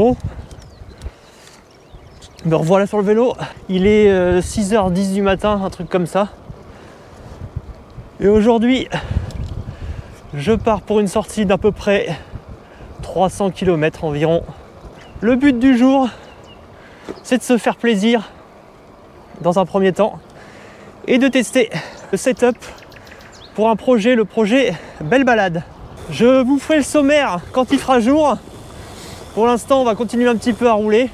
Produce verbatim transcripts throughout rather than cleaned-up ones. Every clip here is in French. Bon, me revoilà sur le vélo. Il est euh, six heures dix du matin, un truc comme ça. Et aujourd'hui, je pars pour une sortie d'à peu près trois cents kilomètres environ. Le but du jour, c'est de se faire plaisir dans un premier temps et de tester le setup pour un projet, le projet Belle Balade. Je vous ferai le sommaire quand il fera jour. Pour l'instant, on va continuer un petit peu à rouler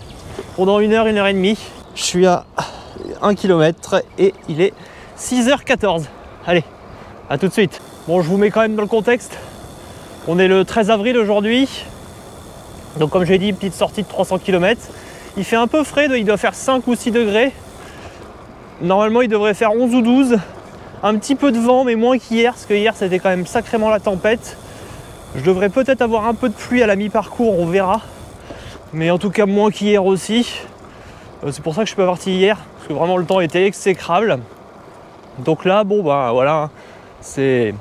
pendant une heure, une heure et demie. Je suis à un kilomètre et il est six heures quatorze. Allez, à tout de suite. Bon, je vous mets quand même dans le contexte. On est le treize avril aujourd'hui. Donc comme j'ai dit, petite sortie de trois cents kilomètres. Il fait un peu frais, il doit faire cinq ou six degrés. Normalement, il devrait faire onze ou douze. Un petit peu de vent, mais moins qu'hier, parce que hier, c'était quand même sacrément la tempête. Je devrais peut-être avoir un peu de pluie à la mi-parcours, on verra. Mais en tout cas, moins qu'hier aussi. C'est pour ça que je suis pas parti hier, parce que vraiment, le temps était exécrable. Donc là, bon, bah voilà, c'est...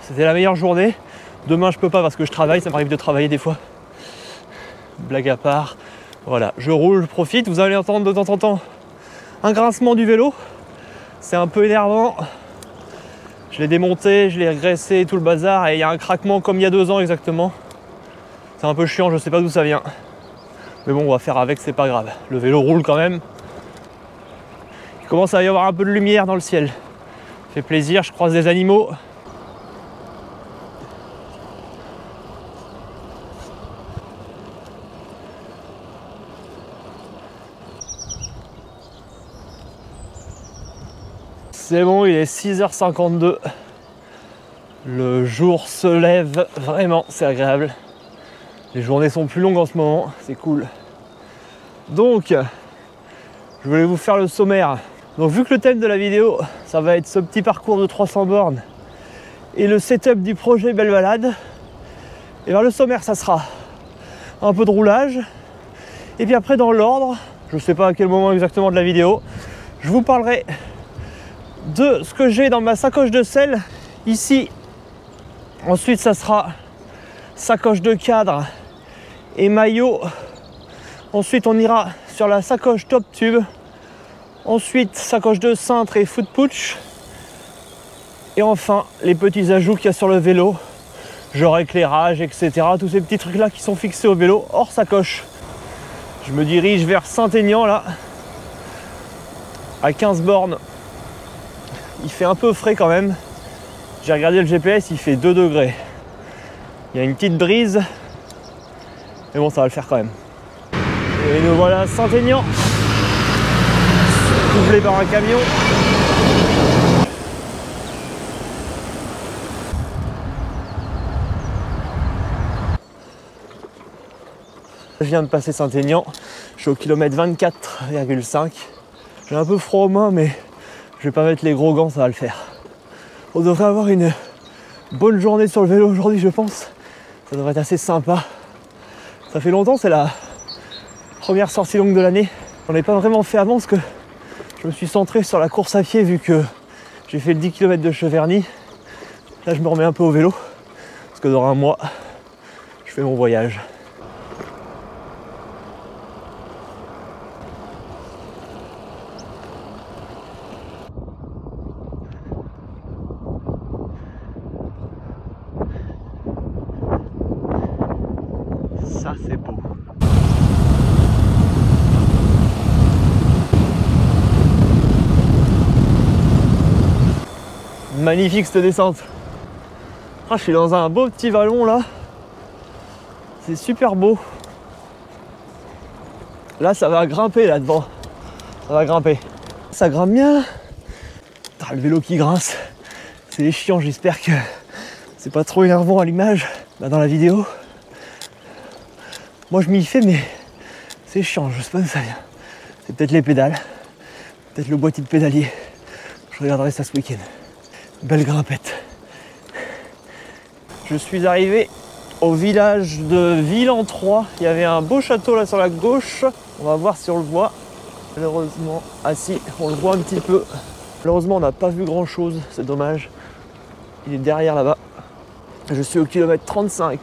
c'était la meilleure journée. Demain, je peux pas parce que je travaille, ça m'arrive de travailler des fois. Blague à part. Voilà, je roule, je profite. Vous allez entendre de temps en temps un grincement du vélo. C'est un peu énervant. Je l'ai démonté, je l'ai régressé, tout le bazar, et il y a un craquement comme il y a deux ans exactement. C'est un peu chiant, je sais pas d'où ça vient. Mais bon, on va faire avec, c'est pas grave. Le vélo roule quand même. Il commence à y avoir un peu de lumière dans le ciel. Ça fait plaisir, je croise des animaux. C'est bon, il est six heures cinquante-deux. Le jour se lève, vraiment, c'est agréable. Les journées sont plus longues en ce moment, c'est cool. Donc, je voulais vous faire le sommaire. Donc vu que le thème de la vidéo, ça va être ce petit parcours de trois cents bornes et le setup du projet Belle Balade, et bien le sommaire, ça sera un peu de roulage. Et puis après, dans l'ordre, je sais pas à quel moment exactement de la vidéo, je vous parlerai de ce que j'ai dans ma sacoche de selle ici. Ensuite, ça sera sacoche de cadre et maillot. Ensuite, on ira sur la sacoche top tube. Ensuite, sacoche de cintre et foot pouch. Et enfin, les petits ajouts qu'il y a sur le vélo, genre éclairage, etc., tous ces petits trucs là qui sont fixés au vélo hors sacoche. Je me dirige vers Saint-Aignan là, à quinze bornes. Il fait un peu frais quand même. J'ai regardé le G P S, il fait deux degrés. Il y a une petite brise. Mais bon, ça va le faire quand même. Et nous voilà à Saint-Aignan. Doublé par un camion. Je viens de passer Saint-Aignan. Je suis au kilomètre vingt-quatre virgule cinq. J'ai un peu froid aux mains, mais... je vais pas mettre les gros gants, ça va le faire. On devrait avoir une bonne journée sur le vélo aujourd'hui, je pense. Ça devrait être assez sympa. Ça fait longtemps, c'est la première sortie longue de l'année. On n'est pas vraiment fait avant parce que je me suis centré sur la course à pied vu que j'ai fait le dix kilomètres de Cheverny. Là, je me remets un peu au vélo parce que dans un mois, je fais mon voyage. Magnifique cette descente. Ah, je suis dans un beau petit vallon là. C'est super beau. Là, ça va grimper là devant. Ça va grimper. Ça grimpe bien. Ah, le vélo qui grince. C'est chiant. J'espère que c'est pas trop énervant à l'image, dans la vidéo. Moi, je m'y fais, mais c'est chiant. Je sais pas d'où ça vient. C'est peut-être les pédales. Peut-être le boîtier de pédalier. Je regarderai ça ce week-end. Belle grimpette. Je suis arrivé au village de Villentrois. Il y avait un beau château là sur la gauche. On va voir si on le voit. Malheureusement, ah si, on le voit un petit peu. Malheureusement, on n'a pas vu grand chose, c'est dommage. Il est derrière là-bas. Je suis au kilomètre trente-cinq.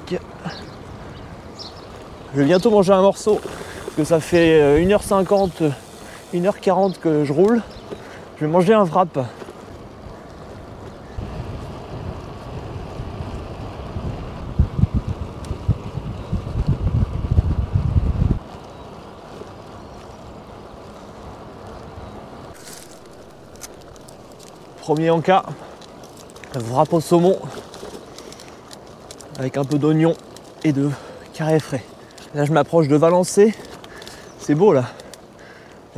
Je vais bientôt manger un morceau, parce que ça fait une heure cinquante, une heure quarante que je roule. Je vais manger un wrap. Premier en cas, wrap au saumon avec un peu d'oignon et de carré frais. Là je m'approche de Valençay, c'est beau là. Là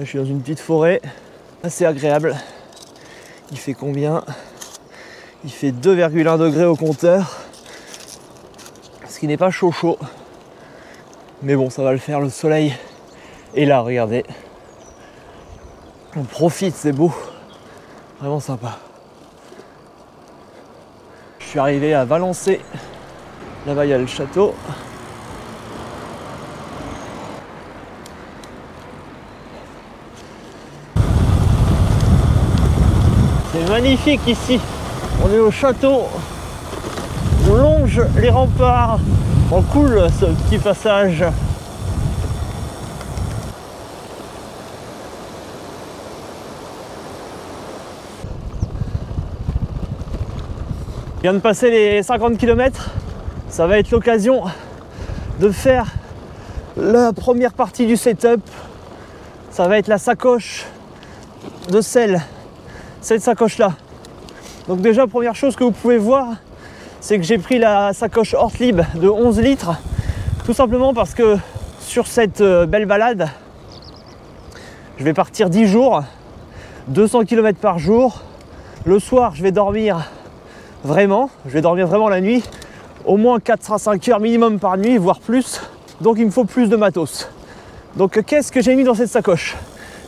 je suis dans une petite forêt, assez agréable. Il fait combien? Il fait deux virgule un degrés au compteur, ce qui n'est pas chaud chaud. Mais bon, ça va le faire, le soleil est là, regardez. On profite, c'est beau. Vraiment sympa. Je suis arrivé à Valençay. Là-bas, il y a le château. C'est magnifique ici. On est au château. On longe les remparts. On coule ce petit passage. Je viens de passer les cinquante kilomètres, ça va être l'occasion de faire la première partie du setup. Ça va être la sacoche de sel, cette sacoche-là. Donc déjà, première chose que vous pouvez voir, c'est que j'ai pris la sacoche Ortlieb de onze litres, tout simplement parce que sur cette belle balade, je vais partir dix jours, deux cents kilomètres par jour. Le soir, je vais dormir. Vraiment, je vais dormir vraiment la nuit, au moins quatre à cinq heures minimum par nuit, voire plus. Donc il me faut plus de matos. Donc qu'est-ce que j'ai mis dans cette sacoche?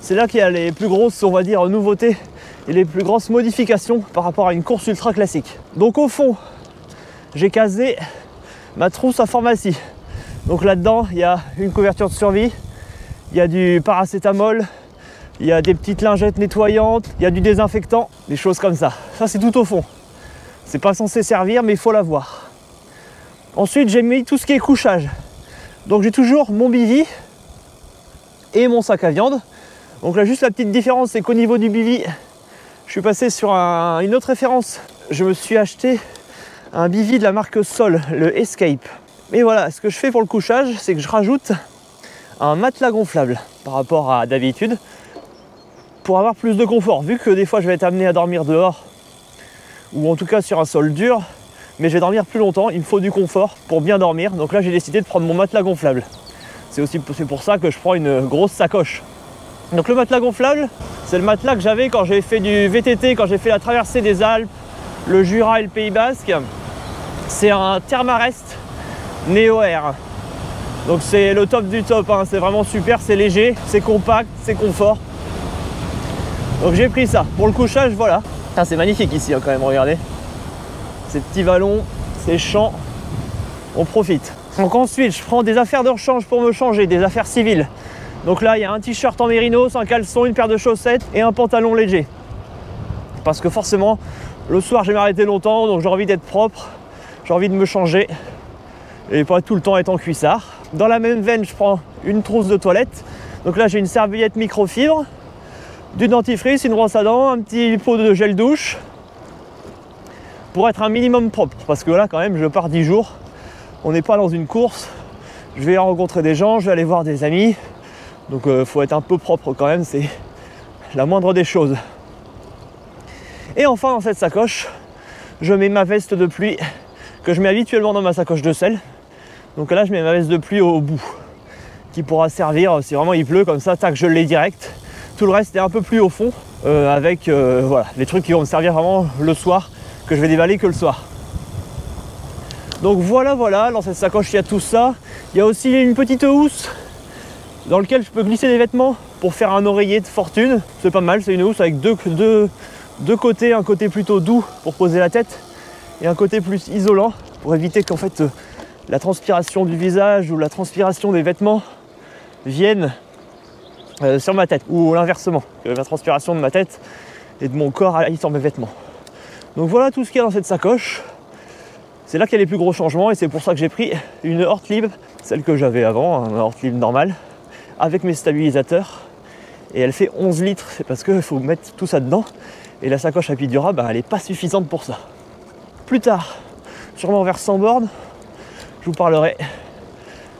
C'est là qu'il y a les plus grosses, on va dire, nouveautés et les plus grosses modifications par rapport à une course ultra classique. Donc au fond, j'ai casé ma trousse à pharmacie. Donc là-dedans, il y a une couverture de survie, il y a du paracétamol, il y a des petites lingettes nettoyantes, il y a du désinfectant, des choses comme ça. Ça, c'est tout au fond. C'est pas censé servir, mais il faut l'avoir. Ensuite, j'ai mis tout ce qui est couchage. Donc j'ai toujours mon bivy et mon sac à viande. Donc là, juste la petite différence, c'est qu'au niveau du bivy, je suis passé sur un, une autre référence. Je me suis acheté un bivy de la marque Sol, le Escape. Mais voilà, ce que je fais pour le couchage, c'est que je rajoute un matelas gonflable par rapport à d'habitude pour avoir plus de confort, vu que des fois, je vais être amené à dormir dehors, ou en tout cas sur un sol dur, mais je vais dormir plus longtemps, il me faut du confort pour bien dormir. Donc là, j'ai décidé de prendre mon matelas gonflable. C'est aussi pour ça que je prends une grosse sacoche. Donc le matelas gonflable, c'est le matelas que j'avais quand j'ai fait du V T T, quand j'ai fait la traversée des Alpes, le Jura et le Pays Basque. C'est un Thermarest Neo Air. Donc c'est le top du top, hein. C'est vraiment super, c'est léger, c'est compact, c'est confort. Donc j'ai pris ça. Pour le couchage, voilà. Ah, c'est magnifique ici hein, quand même, regardez. Ces petits vallons, ces champs, on profite. Donc ensuite, je prends des affaires de rechange pour me changer, des affaires civiles. Donc là, il y a un t-shirt en mérinos, un caleçon, une paire de chaussettes et un pantalon léger. Parce que forcément, le soir, je vais m'arrêter longtemps, donc j'ai envie d'être propre, j'ai envie de me changer et pas tout le temps être en cuissard. Dans la même veine, je prends une trousse de toilette. Donc là, j'ai une serviette microfibre, du dentifrice, une brosse à dents, un petit pot de gel douche pour être un minimum propre, parce que là quand même je pars dix jours, on n'est pas dans une course, je vais rencontrer des gens, je vais aller voir des amis, donc euh, faut être un peu propre quand même, c'est la moindre des choses. Et enfin dans cette sacoche, je mets ma veste de pluie que je mets habituellement dans ma sacoche de sel, donc là je mets ma veste de pluie au bout qui pourra servir si vraiment il pleut, comme ça tac je l'ai direct. Tout le reste est un peu plus au fond, euh, avec euh, voilà, les trucs qui vont me servir vraiment le soir, que je vais déballer que le soir. Donc voilà, voilà, dans cette sacoche, il y a tout ça. Il y a aussi une petite housse dans laquelle je peux glisser des vêtements pour faire un oreiller de fortune. C'est pas mal, c'est une housse avec deux, deux, deux côtés, un côté plutôt doux pour poser la tête et un côté plus isolant pour éviter qu'en fait euh, la transpiration du visage ou la transpiration des vêtements viennent Euh, sur ma tête, ou l'inversement, euh, la transpiration de ma tête et de mon corps aille sur mes vêtements. Donc voilà tout ce qu'il y a dans cette sacoche. C'est là qu'il y a les plus gros changements et c'est pour ça que j'ai pris une Ortlieb, celle que j'avais avant, une Ortlieb normale, avec mes stabilisateurs. Et elle fait onze litres, c'est parce qu'il faut mettre tout ça dedans. Et la sacoche Apidura, ben, elle n'est pas suffisante pour ça. Plus tard, sûrement vers cent bornes, je vous parlerai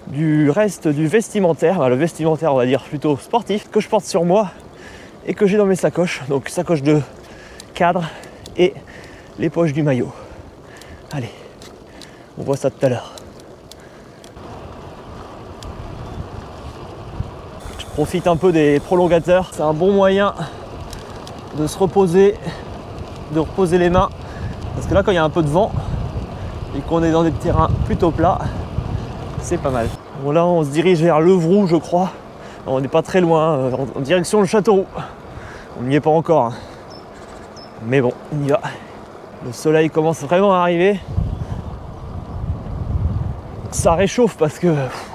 du reste du vestimentaire, ben, le vestimentaire on va dire plutôt sportif, que je porte sur moi et que j'ai dans mes sacoches. Donc sacoche de cadre et les poches du maillot. Allez, on voit ça tout à l'heure. Je profite un peu des prolongateurs. C'est un bon moyen de se reposer, de reposer les mains. Parce que là, quand il y a un peu de vent et qu'on est dans des terrains plutôt plats, c'est pas mal. Bon, là, on se dirige vers Levroux, je crois. On n'est pas très loin, en direction de Châteauroux. On n'y est pas encore, hein. Mais bon, on y va. Le soleil commence vraiment à arriver. Ça réchauffe parce que pff,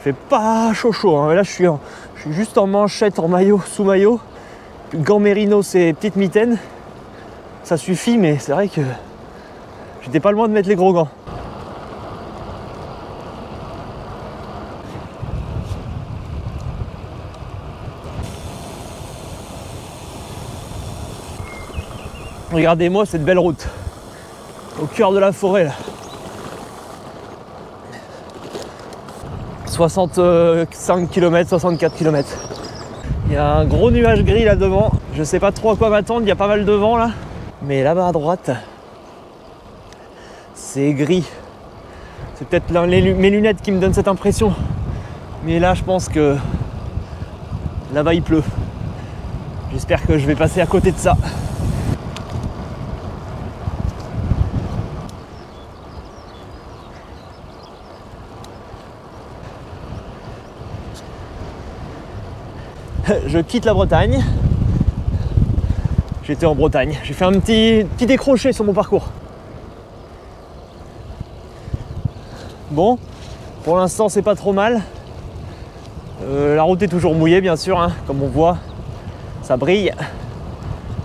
fait pas chaud chaud. Hein. Là, je suis, en, je suis juste en manchette, en maillot, sous maillot. Gants mérinos et petites mitaines. Ça suffit, mais c'est vrai que j'étais pas loin de mettre les gros gants. Regardez-moi cette belle route, au cœur de la forêt, là. soixante-cinq kilomètres, soixante-quatre kilomètres. Il y a un gros nuage gris là devant. Je sais pas trop à quoi m'attendre, il y a pas mal de vent là. Mais là-bas à droite, c'est gris. C'est peut-être mes lunettes qui me donnent cette impression. Mais là, je pense que là-bas, il pleut. J'espère que je vais passer à côté de ça. Je quitte la Bretagne. J'étais en Bretagne. J'ai fait un petit, petit décroché sur mon parcours. Bon, pour l'instant, c'est pas trop mal. Euh, la route est toujours mouillée, bien sûr. Hein. Comme on voit, ça brille.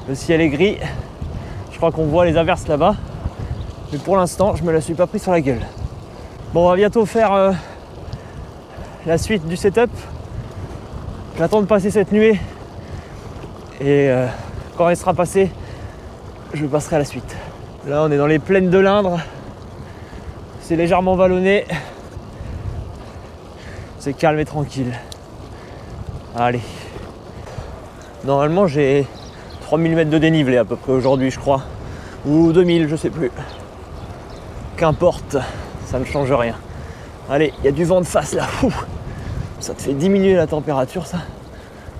Le ciel est gris. Je crois qu'on voit les averses là-bas. Mais pour l'instant, je me la suis pas pris sur la gueule. Bon, on va bientôt faire euh, la suite du setup. J'attends de passer cette nuée et euh, quand elle sera passée, je passerai à la suite. Là, on est dans les plaines de l'Indre. C'est légèrement vallonné. C'est calme et tranquille. Allez. Normalement, j'ai trois mille mètres de dénivelé à peu près aujourd'hui, je crois. Ou deux mille, je sais plus. Qu'importe, ça ne change rien. Allez, il y a du vent de face là. Ouh. Ça te fait diminuer la température, ça.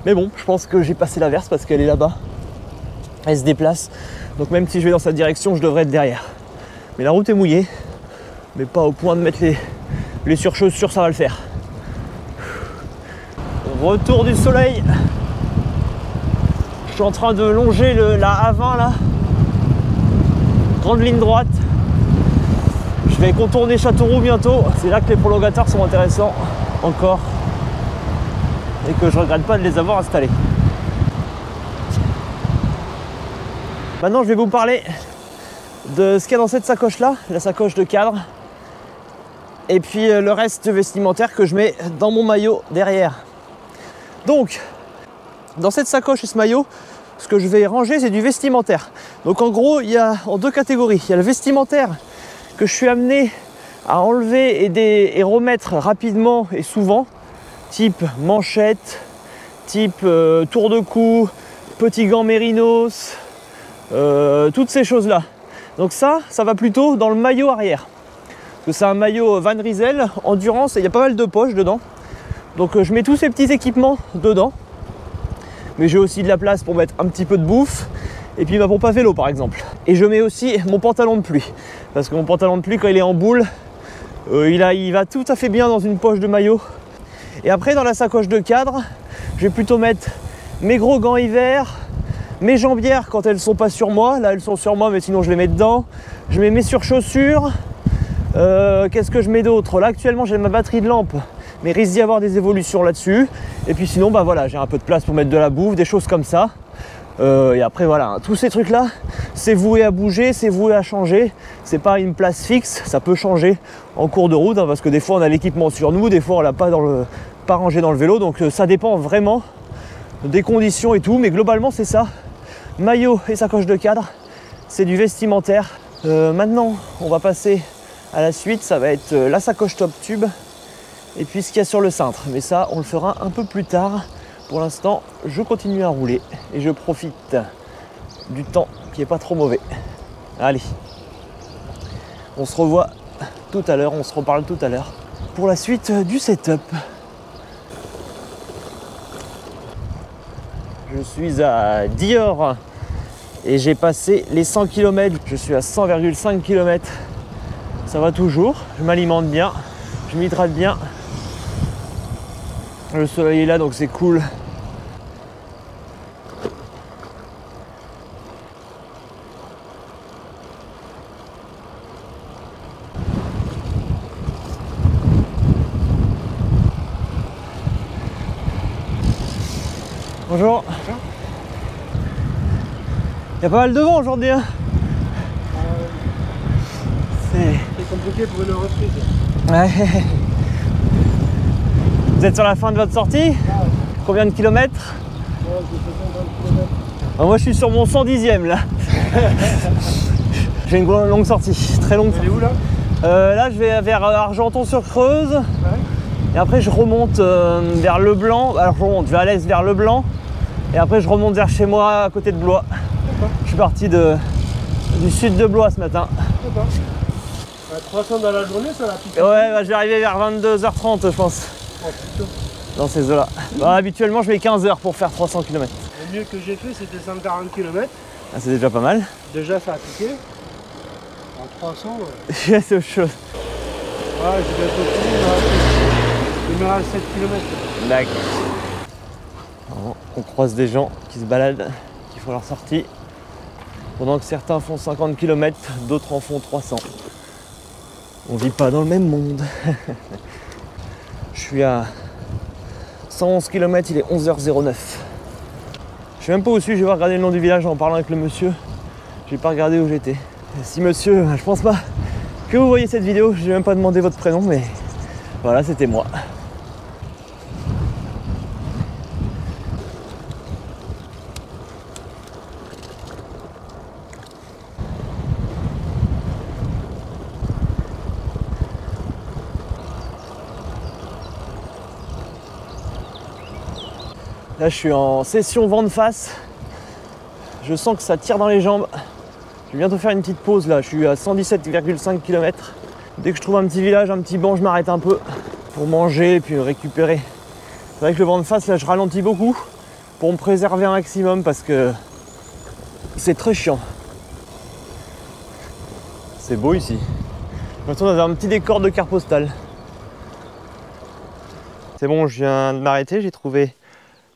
Mais bon, je pense que j'ai passé l'averse parce qu'elle est là-bas. Elle se déplace. Donc même si je vais dans sa direction, je devrais être derrière. Mais la route est mouillée. Mais pas au point de mettre les, les surchaussures, ça va le faire. Retour du soleil. Je suis en train de longer le, la A vingt, là. Grande ligne droite. Je vais contourner Châteauroux bientôt. C'est là que les prolongateurs sont intéressants. Encore. Et que je regrette pas de les avoir installés. Maintenant, je vais vous parler de ce qu'il y a dans cette sacoche là, la sacoche de cadre, et puis le reste vestimentaire que je mets dans mon maillot derrière. Donc, dans cette sacoche et ce maillot, ce que je vais ranger, c'est du vestimentaire. Donc en gros, il y a en deux catégories. Il y a le vestimentaire que je suis amené à enlever et, des, et remettre rapidement et souvent, type manchette, type euh, tour de cou, petits gants mérinos, euh, toutes ces choses là. Donc ça, ça va plutôt dans le maillot arrière. Parce que c'est un maillot Van Rysel, endurance, et il y a pas mal de poches dedans. Donc euh, je mets tous ces petits équipements dedans. Mais j'ai aussi de la place pour mettre un petit peu de bouffe. Et puis ma pompe à vélo par exemple. Et je mets aussi mon pantalon de pluie. Parce que mon pantalon de pluie, quand il est en boule, euh, il, a, il va tout à fait bien dans une poche de maillot. Et après, dans la sacoche de cadre, je vais plutôt mettre mes gros gants hiver, mes jambières quand elles ne sont pas sur moi. Là, elles sont sur moi, mais sinon, je les mets dedans. Je mets mes surchaussures. Euh, Qu'est-ce que je mets d'autre? Là, actuellement, j'ai ma batterie de lampe, mais risque d'y avoir des évolutions là-dessus. Et puis sinon, bah voilà, j'ai un peu de place pour mettre de la bouffe, des choses comme ça. Euh, et après, voilà, hein, tous ces trucs-là, c'est voué à bouger, c'est voué à changer, c'est pas une place fixe, ça peut changer en cours de route, hein, parce que des fois on a l'équipement sur nous, des fois on l'a pas dans le, pas rangé dans le vélo, donc euh, ça dépend vraiment des conditions et tout, mais globalement c'est ça, maillot et sacoche de cadre, c'est du vestimentaire. Euh, maintenant on va passer à la suite, ça va être euh, la sacoche top tube et puis ce qu'il y a sur le cintre, mais ça on le fera un peu plus tard. Pour l'instant je continue à rouler et je profite du temps qui est pas trop mauvais. Allez, on se revoit tout à l'heure, on se reparle tout à l'heure pour la suite du setup. Je suis à Dior et j'ai passé les cent kilomètres, je suis à cent virgule cinq kilomètres, ça va toujours, je m'alimente bien, je m'hydrate bien. Le soleil est là donc c'est cool. Bonjour. Il y a pas mal de vent aujourd'hui hein. euh, C'est compliqué pour une reprise. Ouais. Vous êtes sur la fin de votre sortie? Ah ouais. Combien de kilomètres? Ouais, cent vingt kilomètres. Ah, moi je suis sur mon cent dixième là. J'ai une longue sortie, très longue. Vous allez où là? euh, Là je vais vers Argenton-sur-Creuse. Ouais. Et après je remonte euh, vers Le Blanc. Alors je remonte vers l'est vers Le Blanc. Et après je remonte vers chez moi à côté de Blois. Je suis parti de, du sud de Blois ce matin. À trois cents dans la journée ça va piquer. Ouais, bah, je vais arriver vers vingt-deux heures trente je pense. Dans ces eaux-là. Bah, habituellement, je mets quinze heures pour faire trois cents kilomètres. Le mieux que j'ai fait, c'était cent quarante kilomètres. Ah, c'est déjà pas mal. Déjà, ça a piqué. En trois cents, ouais. C'est autre chose. Ouais, j'ai bientôt fini. Il me reste sept kilomètres. D'accord. On croise des gens qui se baladent, qui font leur sortie. Pendant que certains font cinquante kilomètres, d'autres en font trois cents. On vit pas dans le même monde. Je suis à cent onze kilomètres, il est onze heures zéro neuf. Je sais même pas où je suis, j'ai pas regardé le nom du village en parlant avec le monsieur. J'ai pas regardé où j'étais. Si monsieur, je pense pas que vous voyez cette vidéo, j'ai même pas demandé votre prénom, mais voilà, c'était moi. Là, je suis en session vent de face. Je sens que ça tire dans les jambes. Je vais bientôt faire une petite pause là. Je suis à cent dix-sept virgule cinq kilomètres. Dès que je trouve un petit village, un petit banc, je m'arrête un peu pour manger et puis récupérer. C'est vrai que le vent de face, là, je ralentis beaucoup pour me préserver un maximum parce que c'est très chiant. C'est beau ici. Maintenant, on a un petit décor de carte postale. C'est bon, je viens de m'arrêter. J'ai trouvé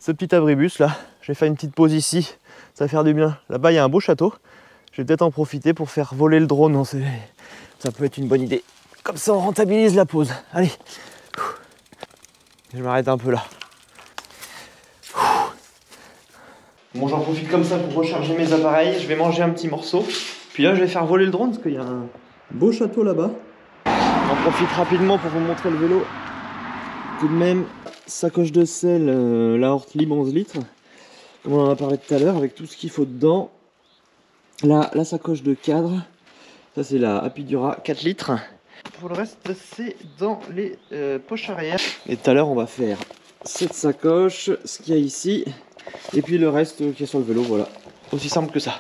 ce petit abribus là, je vais faire une petite pause ici, ça va faire du bien. Là-bas il y a un beau château, je vais peut-être en profiter pour faire voler le drone, non, c'est... ça peut être une bonne idée. Comme ça on rentabilise la pause, allez. Je m'arrête un peu là. Bon, j'en profite comme ça pour recharger mes appareils, je vais manger un petit morceau. Puis là je vais faire voler le drone parce qu'il y a un beau château là-bas. J'en profite rapidement pour vous montrer le vélo. Tout de même, sacoche de sel, euh, la Ortlieb onze litres, comme on en a parlé tout à l'heure, avec tout ce qu'il faut dedans. La, la sacoche de cadre, ça c'est la Apidura quatre litres. Pour le reste, c'est dans les euh, poches arrière. Et tout à l'heure, on va faire cette sacoche, ce qu'il y a ici, et puis le reste qu'il y a sur le vélo, voilà. Aussi simple que ça.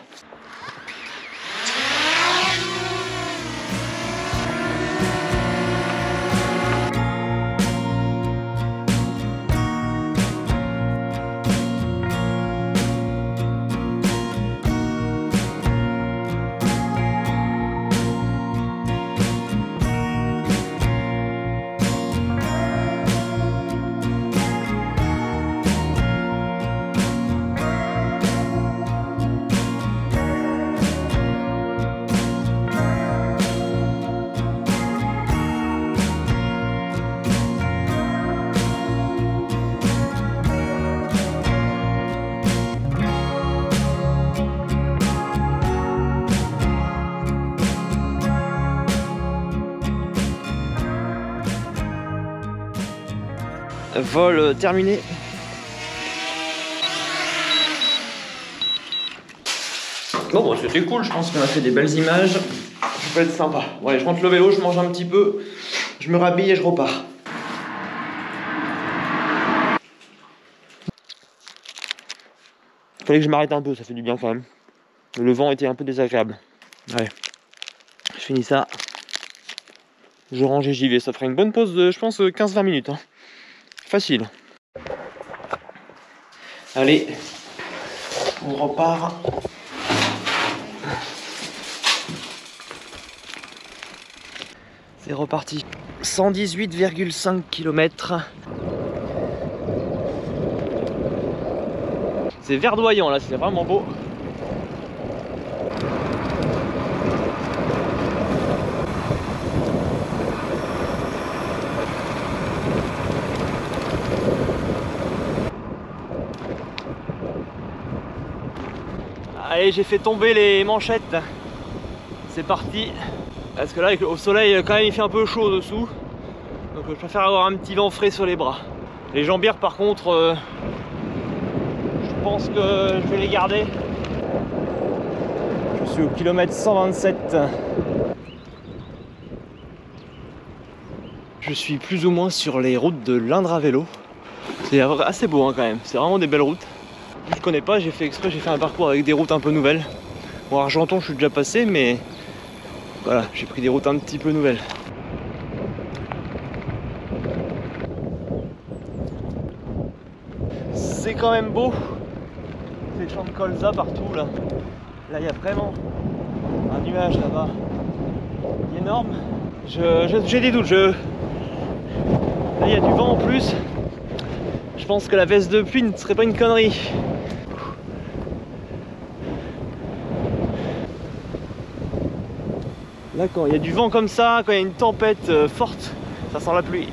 Vol terminé. Bon, bon c'était cool, je pense qu'on a fait des belles images. Ça peut être sympa. Ouais, je rentre le vélo, je mange un petit peu, je me rhabille et je repars. Il fallait que je m'arrête un peu, ça fait du bien quand même. Le vent était un peu désagréable. Allez, je finis ça. Je range et j'y vais. Ça fera une bonne pause de, je pense, quinze vingt minutes. Hein. Facile. Allez, on repart. C'est reparti. cent dix-huit virgule cinq kilomètres. C'est verdoyant là, c'est vraiment beau. Allez, j'ai fait tomber les manchettes. C'est parti. Parce que là, au soleil, quand même, il fait un peu chaud dessous. Donc je préfère avoir un petit vent frais sur les bras. Les jambières, par contre, euh, je pense que je vais les garder. Je suis au kilomètre cent vingt-sept. Je suis plus ou moins sur les routes de l'Indre à vélo. C'est assez beau hein, quand même. C'est vraiment des belles routes. Je connais pas, j'ai fait exprès, j'ai fait un parcours avec des routes un peu nouvelles. Bon, Argenton, je suis déjà passé, mais voilà, j'ai pris des routes un petit peu nouvelles. C'est quand même beau, ces champs de colza partout là. Là, il y a vraiment un nuage là-bas, énorme. Je, je, j'ai des doutes, je... là il y a du vent en plus. Je pense que la veste de pluie ne serait pas une connerie. Là, quand il y a du vent comme ça, quand il y a une tempête euh, forte, ça sent la pluie.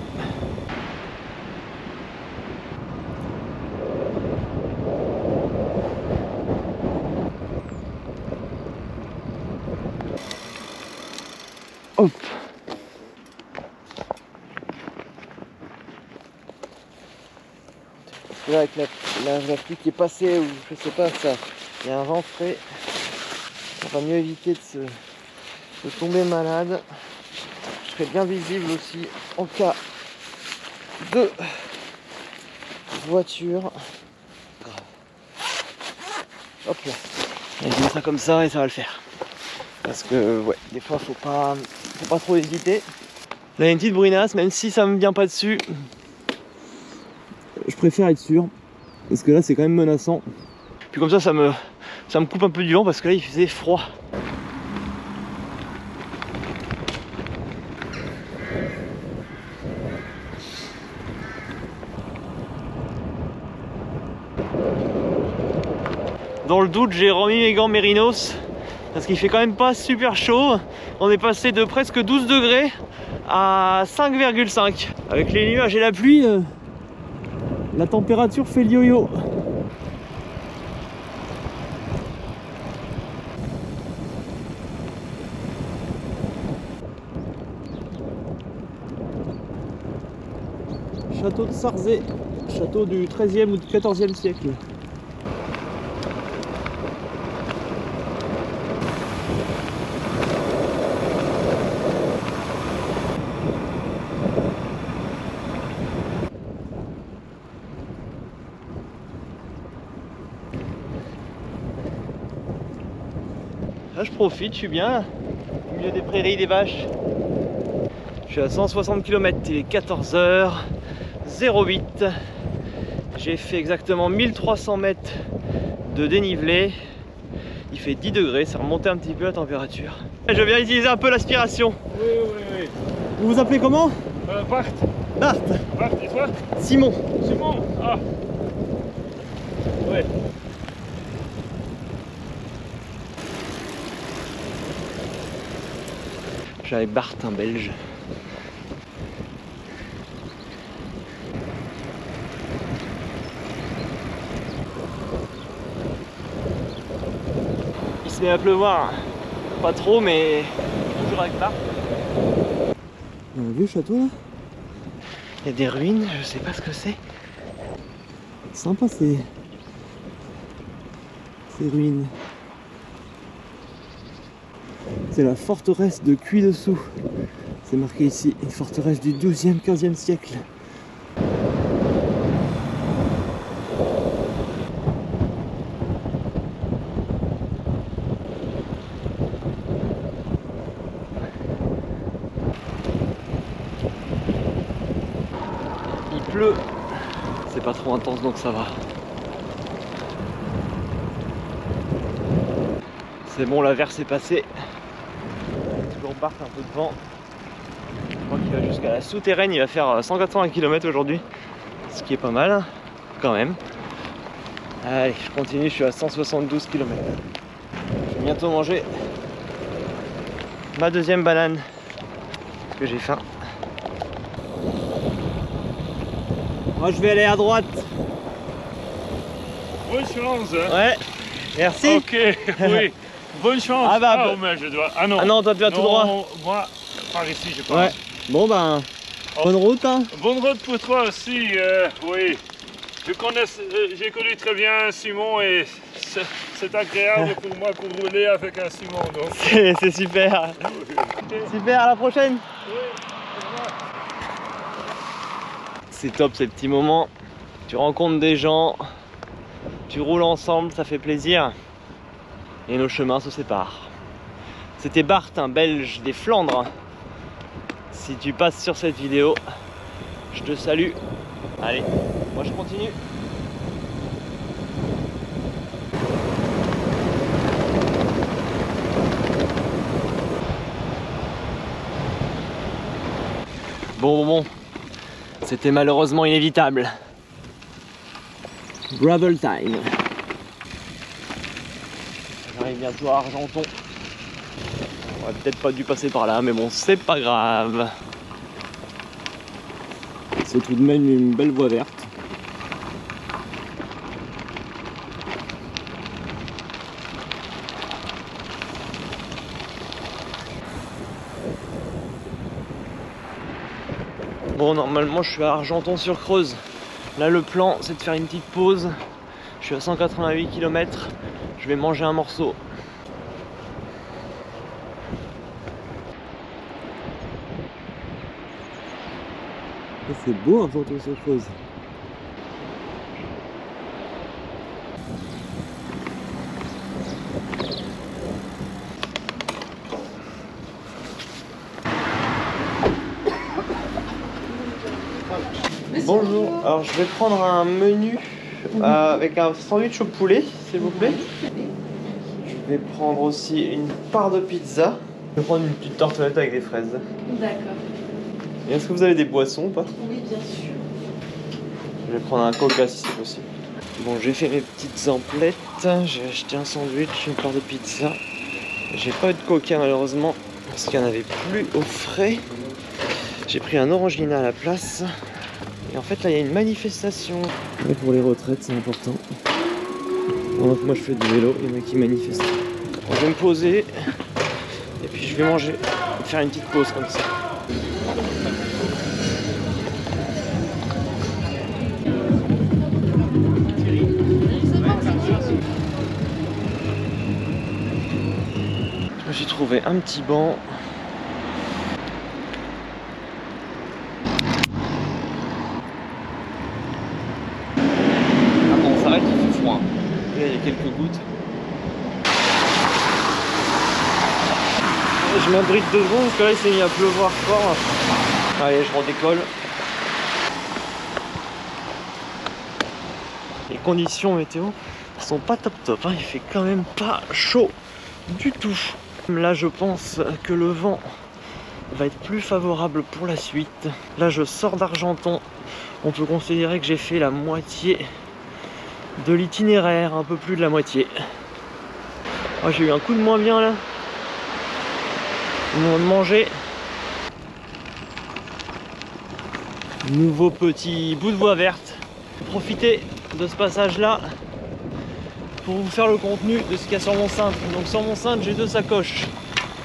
Hop. Là, avec la, la, la pluie qui est passée, ou je sais pas, ça, il y a un vent frais. On va mieux éviter de se... de tomber malade. Je serai bien visible aussi en cas de voiture. Hop là. Et je mets ça comme ça et ça va le faire. Parce que ouais, des fois faut pas, faut pas trop hésiter. Là il y a une petite brunasse, même si ça me vient pas dessus. Je préfère être sûr. Parce que là c'est quand même menaçant. Puis comme ça ça me, ça me coupe un peu du vent parce que là il faisait froid. Dans le doute, j'ai remis mes gants Mérinos parce qu'il fait quand même pas super chaud. On est passé de presque douze degrés à cinq virgule cinq. Avec les nuages et la pluie, euh, la température fait le yo-yo. Château de Sarzé, château du treizième ou du quatorzième siècle. Là, je profite, je suis bien au milieu des prairies, des vaches. Je suis à cent soixante kilomètres, il est quatorze heures zéro huit. J'ai fait exactement mille trois cents mètres de dénivelé. Il fait dix degrés, ça remontait un petit peu la température. Je viens utiliser un peu l'aspiration. Oui, oui, oui. Vous vous appelez comment? euh, Bart. Bart. Bart, et toi? Simon. Simon, ah. Ouais. J'avais Bart, un belge. Il se met à pleuvoir. Pas trop, mais toujours avec Bart. Il y a un vieux château là. Il y a des ruines, je sais pas ce que c'est. C'est sympa ces... ces ruines. C'est la forteresse de Cuy dessous. C'est marqué ici, une forteresse du douzième quinzième siècle. C'est pas trop intense donc ça va. C'est bon, l'averse est passée. Toujours barque, un peu de vent. Je crois qu'il va jusqu'à la souterraine, il va faire cent quatre-vingts kilomètres aujourd'hui. Ce qui est pas mal, quand même. Allez, je continue, je suis à cent soixante-douze kilomètres. Je vais bientôt manger ma deuxième banane. Parce que j'ai faim. Moi je vais aller à droite. Bonne chance hein. Ouais, merci. Ok, oui, bonne chance. Ah bah, ah, mais je dois... ah, non. ah non, toi tu vas non, tout droit. Moi, par ici je pense. Ouais. Bon ben, oh. bonne route hein. Bonne route pour toi aussi, euh, oui. J'ai connais... connu très bien Simon et c'est agréable pour moi qu'on roulait avec un Simon. C'est donc... super. Oui. Super, à la prochaine. Oui. C'est top ces petits moments, tu rencontres des gens, tu roules ensemble, ça fait plaisir et nos chemins se séparent. C'était Bart, un Belge des Flandres. Si tu passes sur cette vidéo, je te salue. Allez, moi je continue. Bon, bon, bon. C'était malheureusement inévitable. Gravel time. J'arrive bientôt à Argenton. On aurait peut-être pas dû passer par là, mais bon, c'est pas grave. C'est tout de même une belle voie verte. Bon, normalement je suis à Argenton-sur-Creuse. Là le plan c'est de faire une petite pause. Je suis à cent quatre-vingt-huit kilomètres. Je vais manger un morceau. C'est beau Argenton-sur-Creuse. Bonjour, alors je vais prendre un menu euh, avec un sandwich au poulet, s'il vous plaît. Je vais prendre aussi une part de pizza. Je vais prendre une petite tartelette avec des fraises. D'accord. Et est-ce que vous avez des boissons ou pas? Oui, bien sûr. Je vais prendre un coca si c'est possible. Bon, j'ai fait mes petites emplettes. J'ai acheté un sandwich, une part de pizza. J'ai pas eu de coca malheureusement, parce qu'il n'y en avait plus au frais. J'ai pris un Orangina à la place. Et en fait là il y a une manifestation. Et pour les retraites c'est important. Alors, moi je fais du vélo, il y en a qui manifestent. Alors, je vais me poser et puis je vais manger, faire une petite pause comme ça. J'ai trouvé un petit banc. Je m'abrite deux secondes parce que là il s'est mis à pleuvoir fort. Allez, je redécolle. Les conditions météo sont pas top top, hein. Il fait quand même pas chaud du tout. Là je pense que le vent va être plus favorable pour la suite. Là je sors d'Argenton, on peut considérer que j'ai fait la moitié de l'itinéraire, un peu plus de la moitié. Oh, j'ai eu un coup de moins bien là. Au moment de manger. Nouveau petit bout de voie verte. Profitez de ce passage là pour vous faire le contenu de ce qu'il y a sur mon cintre. Donc sur mon cintre j'ai deux sacoches.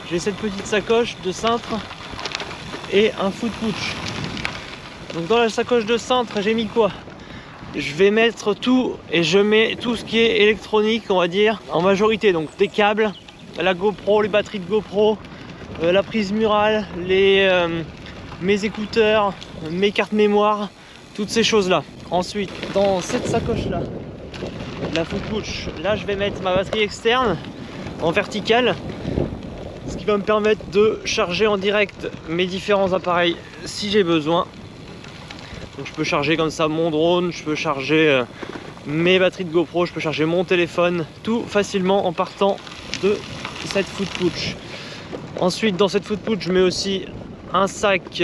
J'ai cette petite sacoche de cintre et un foot pouch. Donc dans la sacoche de cintre, j'ai mis quoi? Je vais mettre tout, et je mets tout ce qui est électronique, on va dire, en majorité. Donc des câbles, la GoPro, les batteries de GoPro, euh, la prise murale, les, euh, mes écouteurs, mes cartes mémoire, toutes ces choses-là. Ensuite, dans cette sacoche-là, la full pouch, là je vais mettre ma batterie externe en verticale, ce qui va me permettre de charger en direct mes différents appareils si j'ai besoin. Donc je peux charger comme ça mon drone, je peux charger euh, mes batteries de GoPro, je peux charger mon téléphone, tout facilement en partant de cette foot pouch. Ensuite, dans cette foot pouch, je mets aussi un sac,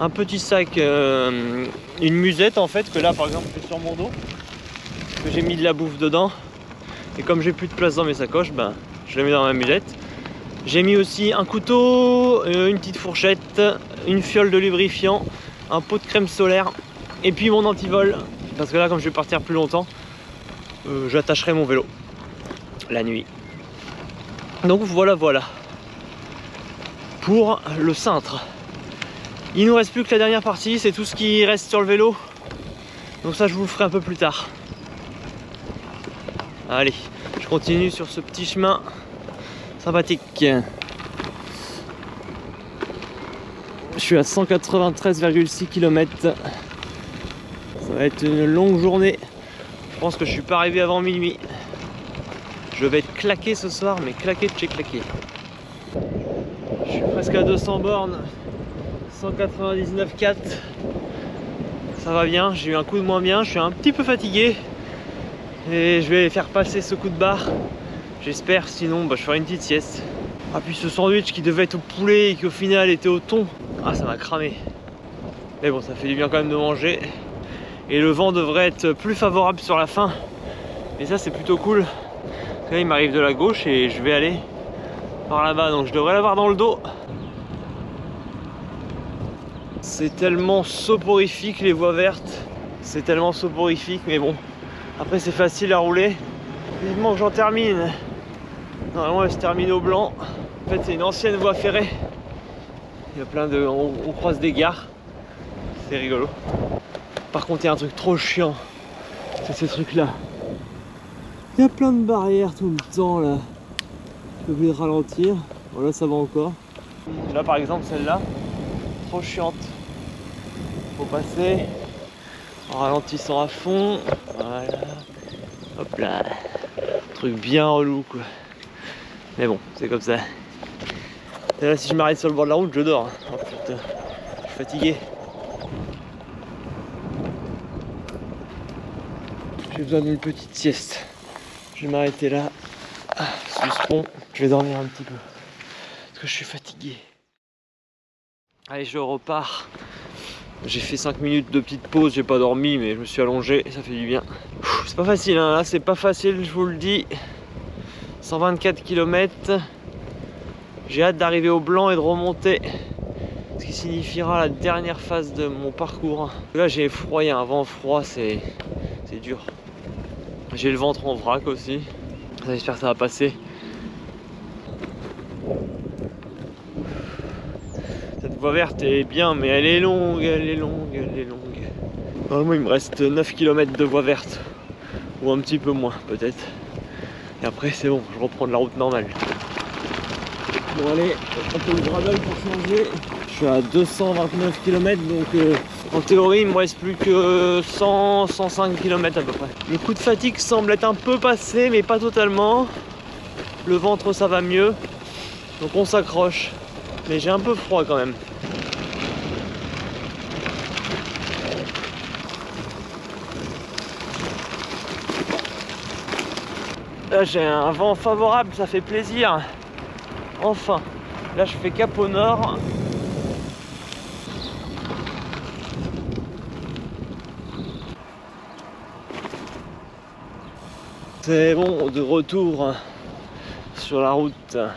un petit sac, euh, une musette en fait, que là par exemple c'est sur mon dos, parce que j'ai mis de la bouffe dedans, et comme j'ai plus de place dans mes sacoches, ben, je la mets dans ma musette. J'ai mis aussi un couteau, euh, une petite fourchette, une fiole de lubrifiant, un pot de crème solaire, et puis mon antivol, parce que là comme je vais partir plus longtemps, euh, j'attacherai mon vélo la nuit. Donc voilà, voilà pour le cintre. Il nous reste plus que la dernière partie, c'est tout ce qui reste sur le vélo, donc ça je vous le ferai un peu plus tard. Allez, je continue sur ce petit chemin sympathique. Je suis à cent quatre-vingt-treize virgule six kilomètres. Ça va être une longue journée. Je pense que je suis pas arrivé avant minuit. Je vais être claqué ce soir, mais claqué de chez claqué. Je suis presque à deux cents bornes. cent quatre-vingt-dix-neuf virgule quatre. Ça va bien, j'ai eu un coup de moins bien. Je suis un petit peu fatigué. Et je vais faire passer ce coup de barre, j'espère, sinon bah, je ferai une petite sieste. Ah, puis ce sandwich qui devait être au poulet et qui au final était au thon, ah ça m'a cramé. Mais bon, ça fait du bien quand même de manger. Et le vent devrait être plus favorable sur la fin. Et ça c'est plutôt cool. Là il m'arrive de la gauche et je vais aller par là-bas. Donc je devrais l'avoir dans le dos. C'est tellement soporifique les voies vertes. C'est tellement soporifique, mais bon. Après c'est facile à rouler. Vivement que j'en termine. Normalement elle se termine au Blanc. En fait c'est une ancienne voie ferrée. Il y a plein de... On, on croise des gares. C'est rigolo. Par contre il y a un truc trop chiant. C'est ce truc là. Il y a plein de barrières tout le temps là. J'ai oublié de ralentir. Bon là ça va encore. Là par exemple celle-là. Trop chiante. Faut passer en ralentissant à fond. Voilà. Hop là. Truc bien relou quoi. Mais bon, c'est comme ça. Et là, si je m'arrête sur le bord de la route, je dors. Oh putain, je suis fatigué. J'ai besoin d'une petite sieste. Je vais m'arrêter là. Sur ce pont, je vais dormir un petit peu. Parce que je suis fatigué. Allez, je repars. J'ai fait cinq minutes de petite pause, j'ai pas dormi, mais je me suis allongé et ça fait du bien. C'est pas facile, hein. Là c'est pas facile, je vous le dis. cent vingt-quatre kilomètres. J'ai hâte d'arriver au Blanc et de remonter, ce qui signifiera la dernière phase de mon parcours. Là j'ai froid, il y a un vent froid, c'est dur. J'ai le ventre en vrac aussi. J'espère que ça va passer. Cette voie verte est bien, mais elle est longue, elle est longue, elle est longue. Normalement il me reste neuf kilomètres de voie verte, ou un petit peu moins peut-être. Et après c'est bon, je reprends de la route normale. Bon allez, un peu de gravel pour changer. Je suis à deux cent vingt-neuf kilomètres, donc euh, en théorie il me reste plus que cent à cent cinq kilomètres à peu près. Le coup de fatigue semble être un peu passé, mais pas totalement. Le ventre ça va mieux, donc on s'accroche. Mais j'ai un peu froid quand même. Là j'ai un vent favorable, ça fait plaisir. Enfin, là je fais cap au nord. C'est bon, de retour sur la route, ça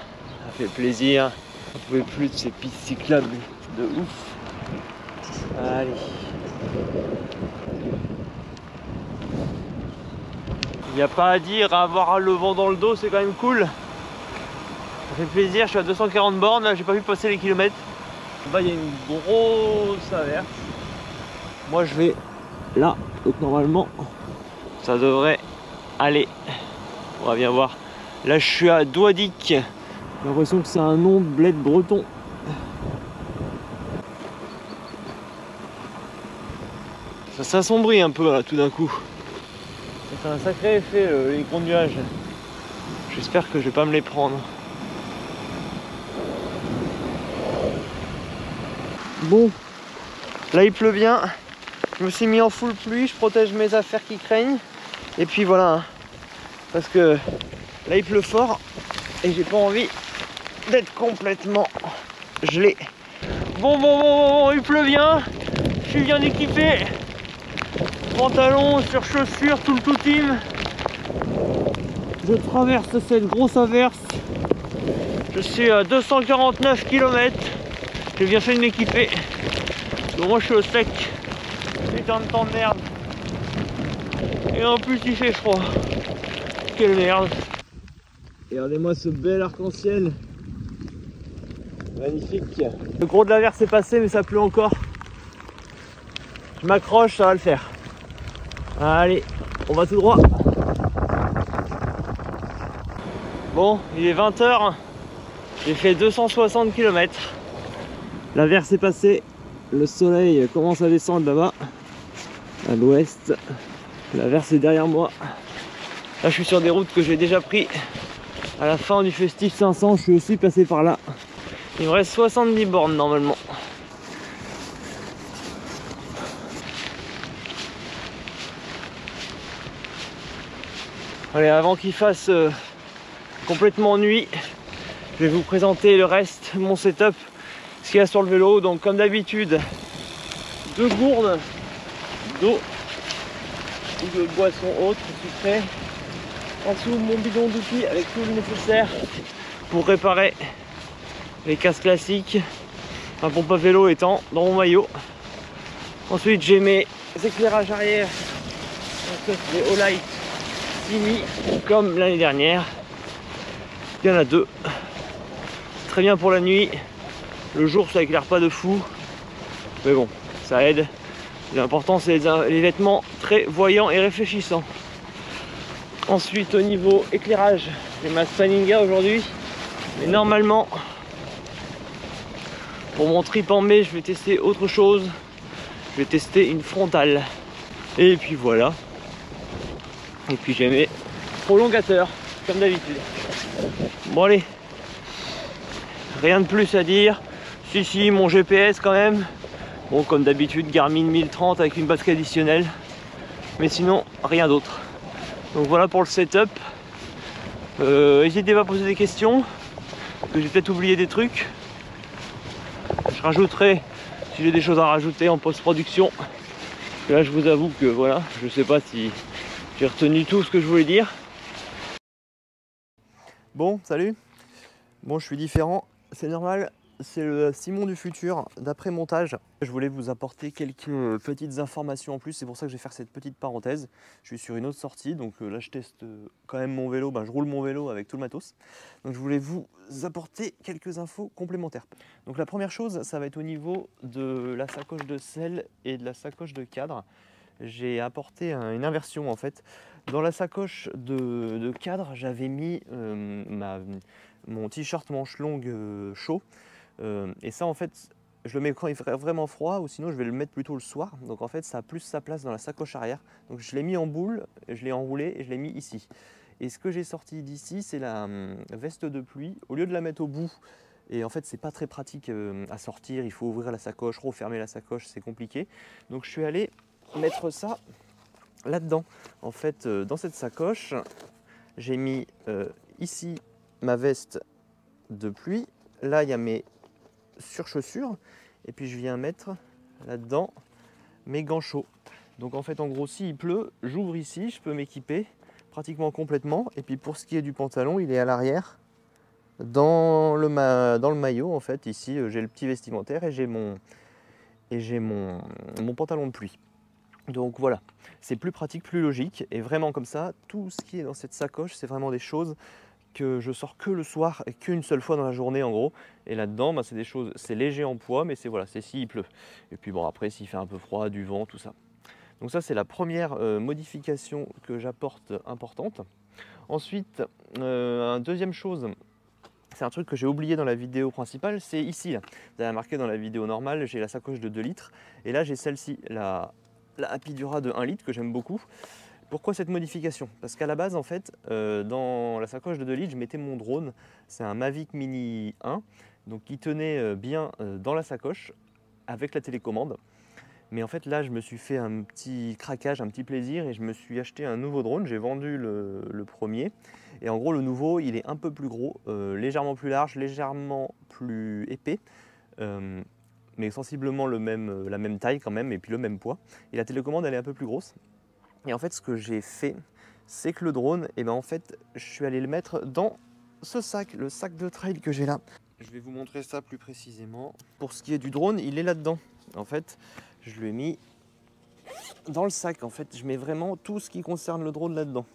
fait plaisir. On ne pouvait plus de ces pistes cyclables de ouf. Allez. Il n'y a pas à dire, avoir le vent dans le dos, c'est quand même cool. Ça fait plaisir, je suis à deux cent quarante bornes, là j'ai pas vu passer les kilomètres. Là-bas il y a une grosse averse. Moi je vais là, donc normalement ça devrait aller. On va bien voir. Là je suis à Douadic. J'ai l'impression que c'est un nom de bled breton. Ça s'assombrit un peu là tout d'un coup. Ça fait un sacré effet euh, les grands nuages. J'espère que je vais pas me les prendre. Bon, là il pleut bien, je me suis mis en full pluie, je protège mes affaires qui craignent, et puis voilà, hein. Parce que là il pleut fort, et j'ai pas envie d'être complètement gelé. Bon, bon, bon, bon, bon, il pleut bien, je suis bien équipé, pantalon, sur chaussures, tout le tout team. Je traverse cette grosse averse, je suis à deux cent quarante-neuf kilomètres. J'ai bien fait de m'équiper. Donc moi je suis au sec. Putain de temps de merde. Et en plus il fait froid. Quelle merde. Et regardez-moi ce bel arc-en-ciel. Magnifique. Le gros de l'averse est passé mais ça pleut encore. Je m'accroche, ça va le faire. Allez, on va tout droit. Bon, il est vingt heures. J'ai fait deux cent soixante kilomètres. L'averse est passée, le soleil commence à descendre là-bas, à l'ouest. L'averse est derrière moi. Là, je suis sur des routes que j'ai déjà prises. À la fin du festif cinq cents, je suis aussi passé par là. Il me reste soixante-dix bornes normalement. Allez, avant qu'il fasse euh, complètement nuit, je vais vous présenter le reste, mon setup. Ce qu'il y a sur le vélo, donc comme d'habitude, deux gourdes d'eau ou de boisson autre sucrée. En dessous, mon bidon d'outils avec tout le nécessaire pour réparer les casses classiques. Ma pompe à vélo étant dans mon maillot. Ensuite, j'ai mes éclairages arrière, donc les Olight Simi, comme l'année dernière. Il y en a deux, très bien pour la nuit. Le jour ça éclaire pas de fou, mais bon, ça aide. L'important c'est les vêtements très voyants et réfléchissants. Ensuite au niveau éclairage, j'ai ma Spanninga aujourd'hui. Mais normalement, pour mon trip en mai, je vais tester autre chose. Je vais tester une frontale. Et puis voilà. Et puis j'ai mes prolongateurs, comme d'habitude. Bon allez, rien de plus à dire. Si, si, mon G P S quand même. Bon, comme d'habitude, Garmin mille trente avec une batterie additionnelle. Mais sinon, rien d'autre. Donc voilà pour le setup. Euh, N'hésitez pas à poser des questions, parce que j'ai peut-être oublié des trucs. Je rajouterai, si j'ai des choses à rajouter en post-production. Là, je vous avoue que voilà, je sais pas si j'ai retenu tout ce que je voulais dire. Bon, salut. Bon, je suis différent, c'est normal. C'est le Simon du futur d'après montage. Je voulais vous apporter quelques petites informations en plus, c'est pour ça que je vais faire cette petite parenthèse. Je suis sur une autre sortie, donc là je teste quand même mon vélo, ben, je roule mon vélo avec tout le matos. Donc je voulais vous apporter quelques infos complémentaires. Donc la première chose, ça va être au niveau de la sacoche de selle et de la sacoche de cadre. J'ai apporté une inversion en fait. Dans la sacoche de, de cadre, j'avais mis euh, ma, mon t-shirt manche longue euh, chaud. Euh, et ça en fait je le mets quand il fait vraiment froid ou sinon je vais le mettre plutôt le soir, donc en fait ça a plus sa place dans la sacoche arrière, donc je l'ai mis en boule, je l'ai enroulé et je l'ai mis ici. Et ce que j'ai sorti d'ici c'est la hum, veste de pluie, au lieu de la mettre au bout, et en fait c'est pas très pratique euh, à sortir, il faut ouvrir la sacoche, refermer la sacoche, c'est compliqué, donc je suis allé mettre ça là dedans. En fait euh, dans cette sacoche j'ai mis euh, ici ma veste de pluie, là il y a mes sur chaussures, et puis je viens mettre là dedans mes gants chauds. Donc en fait en gros s'il pleut j'ouvre ici, je peux m'équiper pratiquement complètement. Et puis pour ce qui est du pantalon, il est à l'arrière dans le ma... dans le maillot en fait. Ici j'ai le petit vestimentaire et j'ai mon et j'ai mon... mon pantalon de pluie. Donc voilà, c'est plus pratique, plus logique, et vraiment comme ça tout ce qui est dans cette sacoche c'est vraiment des choses que je sors que le soir et qu'une seule fois dans la journée en gros. Et là-dedans, bah, c'est des choses, c'est léger en poids, mais c'est voilà, c'est s'il pleut. Et puis bon, après, s'il fait un peu froid, du vent, tout ça. Donc ça, c'est la première euh, modification que j'apporte importante. Ensuite, euh, une deuxième chose, c'est un truc que j'ai oublié dans la vidéo principale, c'est ici. Là. Vous avez marqué dans la vidéo normale, j'ai la sacoche de deux litres. Et là, j'ai celle-ci, la, la Apidura de un litre que j'aime beaucoup. Pourquoi cette modification? Parce qu'à la base, en fait, euh, dans la sacoche de deux litres, je mettais mon drone. C'est un Mavic Mini un, donc qui tenait euh, bien euh, dans la sacoche avec la télécommande. Mais en fait, là, je me suis fait un petit craquage, un petit plaisir et je me suis acheté un nouveau drone. J'ai vendu le, le premier. Et en gros, le nouveau, il est un peu plus gros, euh, légèrement plus large, légèrement plus épais, euh, mais sensiblement le même, la même taille quand même et puis le même poids. Et la télécommande, elle est un peu plus grosse. Et en fait, ce que j'ai fait, c'est que le drone, eh ben, en fait, je suis allé le mettre dans ce sac, le sac de trail que j'ai là. Je vais vous montrer ça plus précisément. Pour ce qui est du drone, il est là-dedans. En fait, je lui ai mis dans le sac. En fait, je mets vraiment tout ce qui concerne le drone là-dedans.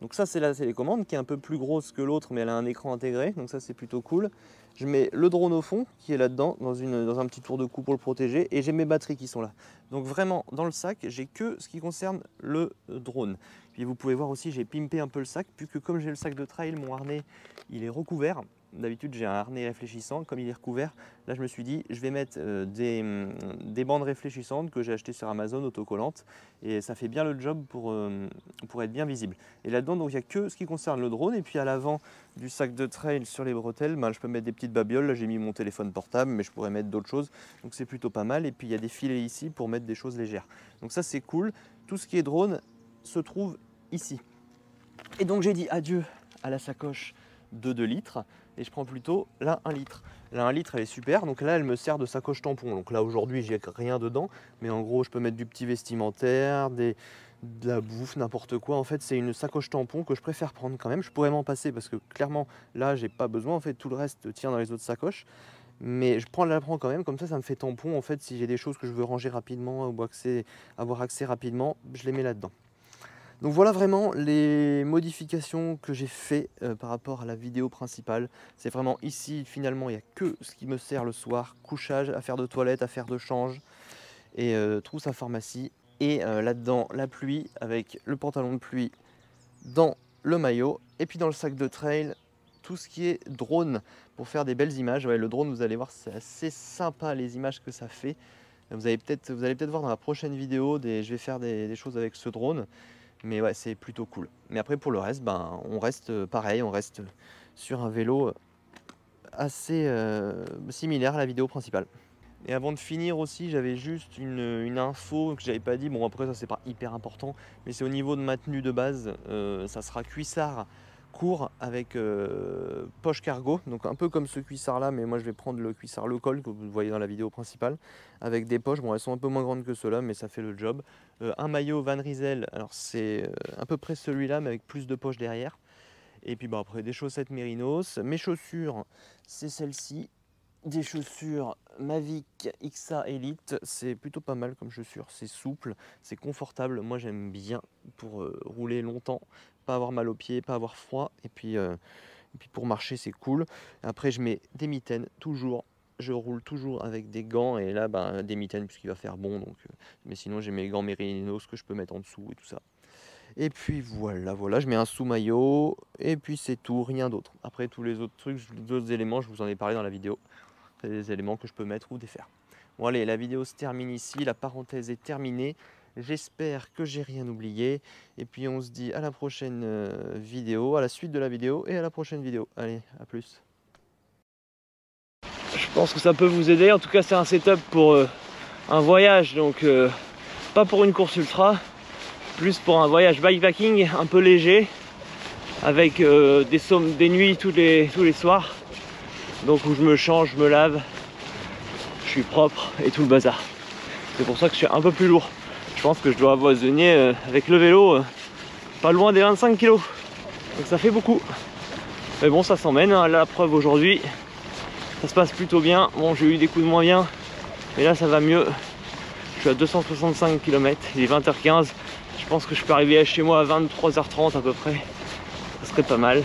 Donc ça, c'est la télécommande qui est un peu plus grosse que l'autre, mais elle a un écran intégré. Donc ça, c'est plutôt cool. Je mets le drone au fond qui est là-dedans, dans, dans un petit tour de cou pour le protéger. Et j'ai mes batteries qui sont là. Donc vraiment, dans le sac, j'ai que ce qui concerne le drone. Puis vous pouvez voir aussi, j'ai pimpé un peu le sac, puisque comme j'ai le sac de trail, mon harnais, il est recouvert. D'habitude, j'ai un harnais réfléchissant, comme il est recouvert, là je me suis dit, je vais mettre euh, des, des bandes réfléchissantes que j'ai achetées sur Amazon, autocollantes, et ça fait bien le job pour, euh, pour être bien visible. Et là-dedans, donc il n'y a que ce qui concerne le drone, et puis à l'avant du sac de trail sur les bretelles, ben, je peux mettre des petites babioles, là j'ai mis mon téléphone portable, mais je pourrais mettre d'autres choses, donc c'est plutôt pas mal, et puis il y a des filets ici pour mettre des choses légères. Donc ça c'est cool, tout ce qui est drone se trouve ici. Et donc j'ai dit adieu à la sacoche de deux litres, et je prends plutôt la un litre. La un litre, elle est super, donc là elle me sert de sacoche tampon. Donc là aujourd'hui j'ai rien dedans, mais en gros je peux mettre du petit vestimentaire, des, de la bouffe, n'importe quoi. En fait c'est une sacoche tampon que je préfère prendre quand même. Je pourrais m'en passer parce que clairement là j'ai pas besoin, en fait tout le reste tient dans les autres sacoches. Mais je prends, la prends quand même, comme ça ça me fait tampon. En fait si j'ai des choses que je veux ranger rapidement ou accès, avoir accès rapidement, je les mets là-dedans. Donc voilà vraiment les modifications que j'ai fait euh, par rapport à la vidéo principale. C'est vraiment ici, finalement, il n'y a que ce qui me sert le soir. Couchage, affaires de toilette, affaires de change, et euh, trousse à pharmacie. Et euh, là-dedans, la pluie, avec le pantalon de pluie dans le maillot. Et puis dans le sac de trail, tout ce qui est drone pour faire des belles images. Ouais, le drone, vous allez voir, c'est assez sympa les images que ça fait. Vous allez peut-être peut voir dans la prochaine vidéo, des, je vais faire des, des choses avec ce drone. Mais ouais, c'est plutôt cool. Mais après, pour le reste, ben, on reste pareil, on reste sur un vélo assez euh, similaire à la vidéo principale. Et avant de finir aussi, j'avais juste une, une info que j'avais pas dit. Bon, après, ça, c'est pas hyper important, mais c'est au niveau de ma tenue de base. Euh, ça sera cuissard court avec euh, poche cargo, donc un peu comme ce cuissard là, mais moi je vais prendre le cuissard le col que vous voyez dans la vidéo principale, avec des poches. Bon, elles sont un peu moins grandes que ceux-là, mais ça fait le job. Euh, un maillot Van Rysel, alors c'est à peu près celui-là, mais avec plus de poches derrière. Et puis bah, après, des chaussettes Mérinos. Mes chaussures, c'est celle-ci, des chaussures Mavic X A Elite. C'est plutôt pas mal comme chaussures, c'est souple, c'est confortable. Moi j'aime bien pour euh, rouler longtemps, pas avoir mal aux pieds, pas avoir froid, et puis, euh, et puis pour marcher c'est cool. Après je mets des mitaines, toujours, je roule toujours avec des gants, et là ben, des mitaines puisqu'il va faire bon, donc, euh, mais sinon j'ai mes gants Mérinos que je peux mettre en dessous et tout ça. Et puis voilà, voilà, je mets un sous-maillot, et puis c'est tout, rien d'autre. Après tous les autres trucs, d'autres éléments, je vous en ai parlé dans la vidéo, c'est des éléments que je peux mettre ou défaire. Bon allez, la vidéo se termine ici, la parenthèse est terminée. J'espère que j'ai rien oublié. Et puis on se dit à la prochaine vidéo, à la suite de la vidéo et à la prochaine vidéo. Allez, à plus. Je pense que ça peut vous aider. En tout cas, c'est un setup pour euh, un voyage. Donc, euh, pas pour une course ultra, plus pour un voyage bikepacking un peu léger, avec euh, des, sommes, des nuits tous les, tous les soirs. Donc, où je me change, je me lave, je suis propre et tout le bazar. C'est pour ça que je suis un peu plus lourd. Je pense que je dois avoisiner euh, avec le vélo euh, pas loin des vingt-cinq kilos, donc ça fait beaucoup, mais bon, ça s'emmène, hein. La preuve, aujourd'hui ça se passe plutôt bien. Bon, j'ai eu des coups de moins bien, mais là ça va mieux. Je suis à deux cent soixante-cinq kilomètres, il est vingt heures quinze, je pense que je peux arriver à chez moi à vingt-trois heures trente à peu près, ça serait pas mal.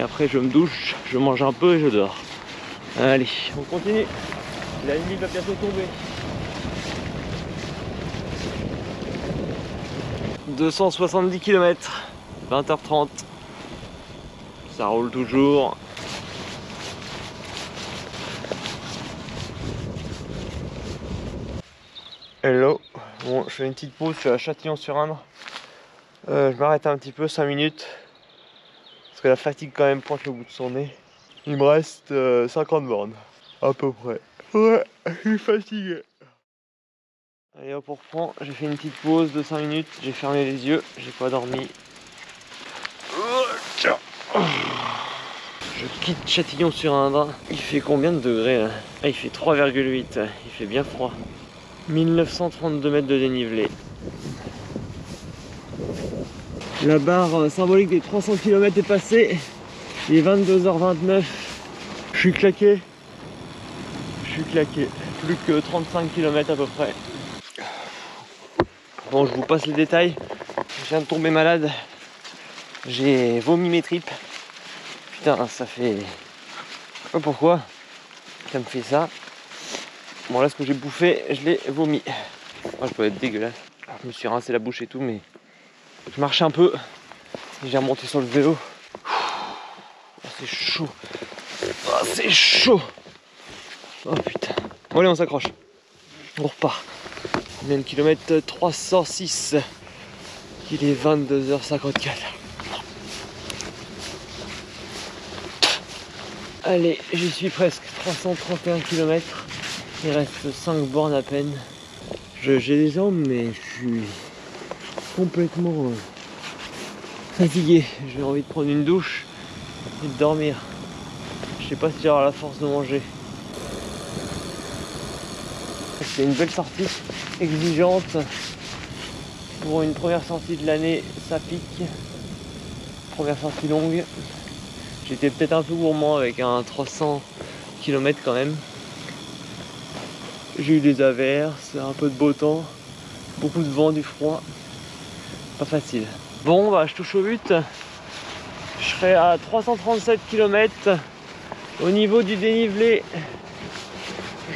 Et après je me douche, je mange un peu et je dors. Allez, on continue. La nuit va bientôt tomber. deux cent soixante-dix kilomètres, vingt heures trente. Ça roule toujours. Hello, bon, je fais une petite pause, je suis à Châtillon-sur-Indre. Euh, je m'arrête un petit peu, cinq minutes. Parce que la fatigue quand même pointe le bout de son nez. Il me reste euh, cinquante bornes, à peu près. Ouais, je suis fatigué. Allez hop, on reprend, j'ai fait une petite pause de cinq minutes, j'ai fermé les yeux, j'ai pas dormi. Je quitte Châtillon-sur-Indre. Il fait combien de degrés là? Ah, il fait trois virgule huit, il fait bien froid. mille neuf cent trente-deux mètres de dénivelé. La barre symbolique des trois cents kilomètres est passée. Il est vingt-deux heures vingt-neuf. Je suis claqué. Je suis claqué. Plus que trente-cinq kilomètres à peu près. Bon, je vous passe les détails. Je viens de tomber malade. J'ai vomi mes tripes. Putain, ça fait... Je sais pas pourquoi. Ça me fait ça. Bon, là, ce que j'ai bouffé, je l'ai vomi. Oh, je peux être dégueulasse. Je me suis rincé la bouche et tout, mais... Je marchais un peu. J'ai remonté sur le vélo. Oh, c'est chaud. Oh, c'est chaud. Oh putain. Bon, allez, on s'accroche. On repart. On est le kilomètre trois cent six. Il est vingt-deux heures cinquante-quatre. Allez, j'y suis presque. trois cent trente et un kilomètres. Il reste cinq bornes à peine. J'ai des jambes, mais je suis complètement euh, fatigué. J'ai envie de prendre une douche et de dormir. Je sais pas si j'aurai la force de manger. C'est une belle sortie, exigeante. Pour une première sortie de l'année, ça pique. Première sortie longue. J'étais peut-être un peu gourmand avec un trois cents kilomètres quand même. J'ai eu des averses, un peu de beau temps, beaucoup de vent, du froid. Pas facile. Bon, bah, je touche au but. Je serai à trois cent trente-sept kilomètres. Au niveau du dénivelé,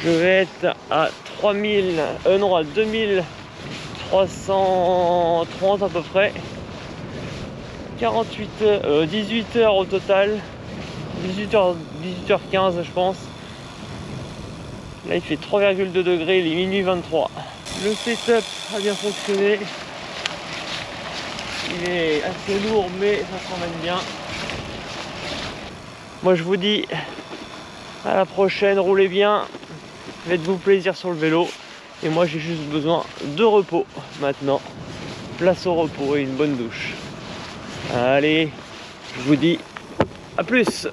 je vais être à trois mille, euh, non, à deux mille trois cent trente à peu près. quarante-huit, euh, dix-huit heures au total. dix-huit heures, dix-huit heures quinze, je pense. Là, il fait trois virgule deux degrés, il est minuit vingt-trois. Le setup a bien fonctionné. Il est assez lourd, mais ça se ramène bien. Moi, je vous dis à la prochaine, roulez bien, faites-vous plaisir sur le vélo. Et moi, j'ai juste besoin de repos maintenant. Place au repos et une bonne douche. Allez, je vous dis à plus!